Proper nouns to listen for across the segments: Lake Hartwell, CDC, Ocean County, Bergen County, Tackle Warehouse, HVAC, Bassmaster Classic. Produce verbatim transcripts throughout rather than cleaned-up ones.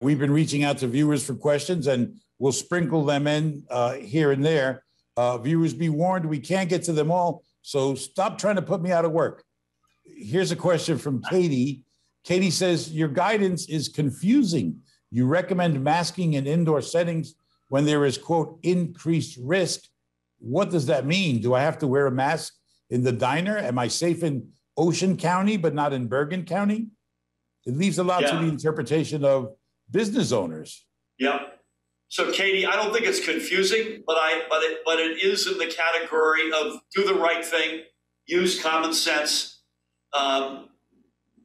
We've been reaching out to viewers for questions, and we'll sprinkle them in uh, here and there. Uh, viewers, be warned, we can't get to them all, so stop trying to put me out of work. Here's a question from Katie. Katie says, your guidance is confusing. You recommend masking in indoor settings when there is, quote, increased risk. What does that mean? Do I have to wear a mask in the diner? Am I safe in Ocean County, but not in Bergen County? It leaves a lot yeah. to the interpretation of business owners. Yeah. So, Katie, I don't think it's confusing, but I but it but it is in the category of do the right thing, use common sense, um,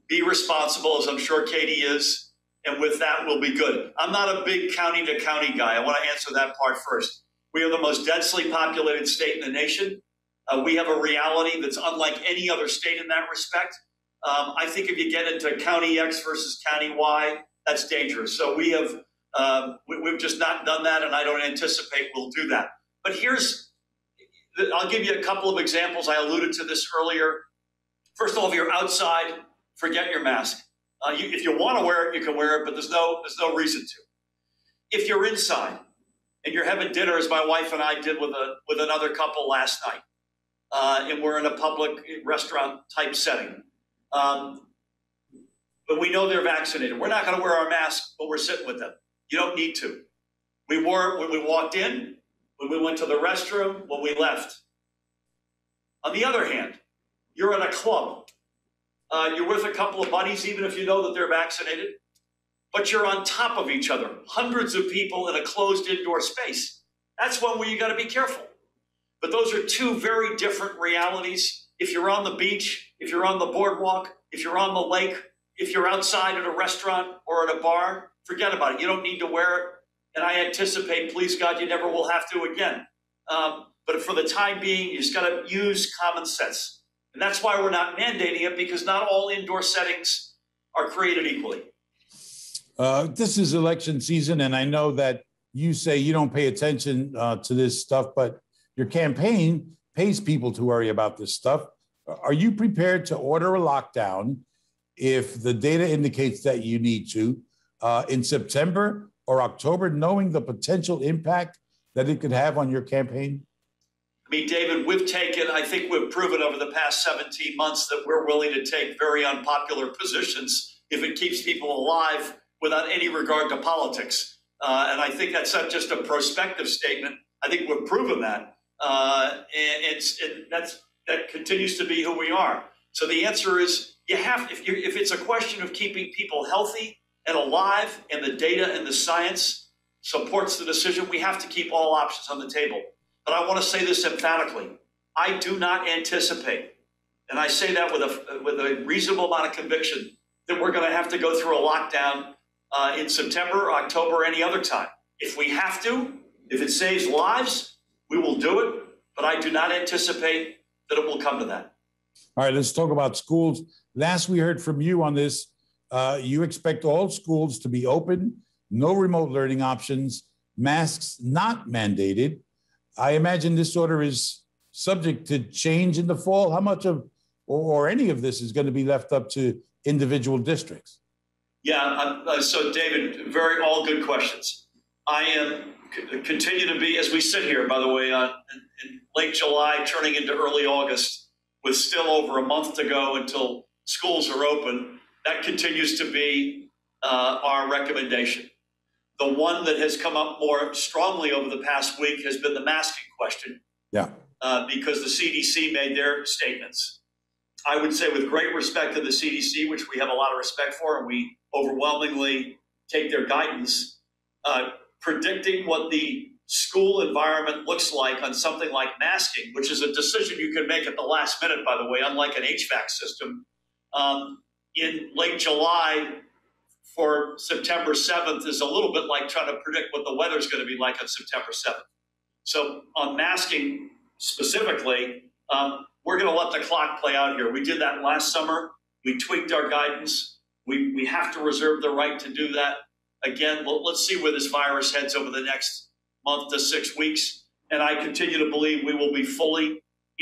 be responsible, as I'm sure Katie is, and with that we'll be good. I'm not a big county to county guy. I want to answer that part first. We are the most densely populated state in the nation. Uh, we have a reality that's unlike any other state in that respect. Um, I think if you get into County X versus County Y, that's dangerous. So we have uh, we, we've just not done that, and I don't anticipate we'll do that. But here's, I'll give you a couple of examples. I alluded to this earlier. First of all, if you're outside, forget your mask. Uh, you, if you want to wear it, you can wear it, but there's no there's no reason to. If you're inside and you're having dinner, as my wife and I did with a with another couple last night, Uh, and we're in a public restaurant type setting. Um, but we know they're vaccinated. We're not going to wear our masks, but we're sitting with them. You don't need to. We wore it when we walked in, when we went to the restroom, when we left. On the other hand, you're in a club. Uh, you're with a couple of buddies, even if you know that they're vaccinated, but you're on top of each other. Hundreds of people in a closed indoor space. That's one where you got to be careful. But those are two very different realities. If you're on the beach, if you're on the boardwalk, if you're on the lake, if you're outside at a restaurant or at a bar, forget about it. You don't need to wear it. And I anticipate, please God, you never will have to again. Um, but for the time being, you just got to use common sense. And that's why we're not mandating it, because not all indoor settings are created equally. Uh, this is election season, and I know that you say you don't pay attention uh, to this stuff, but your campaign pays people to worry about this stuff. Are you prepared to order a lockdown if the data indicates that you need to uh, in September or October, knowing the potential impact that it could have on your campaign? I mean, David, we've taken, I think we've proven over the past seventeen months that we're willing to take very unpopular positions if it keeps people alive without any regard to politics. Uh, and I think that's not just a prospective statement. I think we've proven that. Uh, and it's, it, that's, that continues to be who we are. So the answer is you have, if, you're, if it's a question of keeping people healthy and alive and the data and the science supports the decision, we have to keep all options on the table. But I want to say this emphatically. I do not anticipate, and I say that with a, with a reasonable amount of conviction, that we're going to have to go through a lockdown uh, in September, October, any other time. If we have to, if it saves lives, we will do it, but I do not anticipate that it will come to that. All right, let's talk about schools. Last we heard from you on this, uh, you expect all schools to be open, no remote learning options, masks not mandated. I imagine this order is subject to change in the fall. How much of or, or any of this is going to be left up to individual districts? Yeah, uh, so David, very all good questions. I am... continue to be, as we sit here, by the way, on, in, in late July, turning into early August, with still over a month to go until schools are open, that continues to be uh, our recommendation. The one that has come up more strongly over the past week has been the masking question. Yeah. Uh, because the C D C made their statements. I would say with great respect to the C D C, which we have a lot of respect for, and we overwhelmingly take their guidance, uh, predicting what the school environment looks like on something like masking, which is a decision you can make at the last minute, by the way, unlike an H V A C system, um, in late July for September seventh is a little bit like trying to predict what the weather's going to be like on September seventh. So on masking specifically, um, we're going to let the clock play out here. We did that last summer. We tweaked our guidance. We, we have to reserve the right to do that. Again, let's see where this virus heads over the next month to six weeks. And I continue to believe we will be fully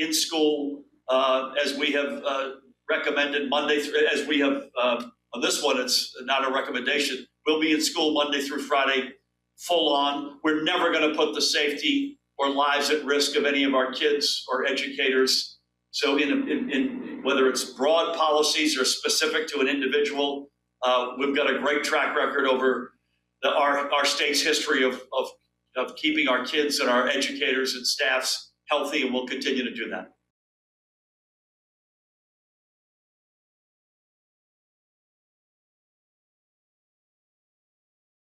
in school uh, as we have uh, recommended Monday, as we have uh, on this one, it's not a recommendation, We'll be in school Monday through Friday, full on. We're never going to put the safety or lives at risk of any of our kids or educators. So in, in, in whether it's broad policies or specific to an individual, uh, we've got a great track record over the, our, our state's history of, of, of keeping our kids and our educators and staffs healthy, and we'll continue to do that.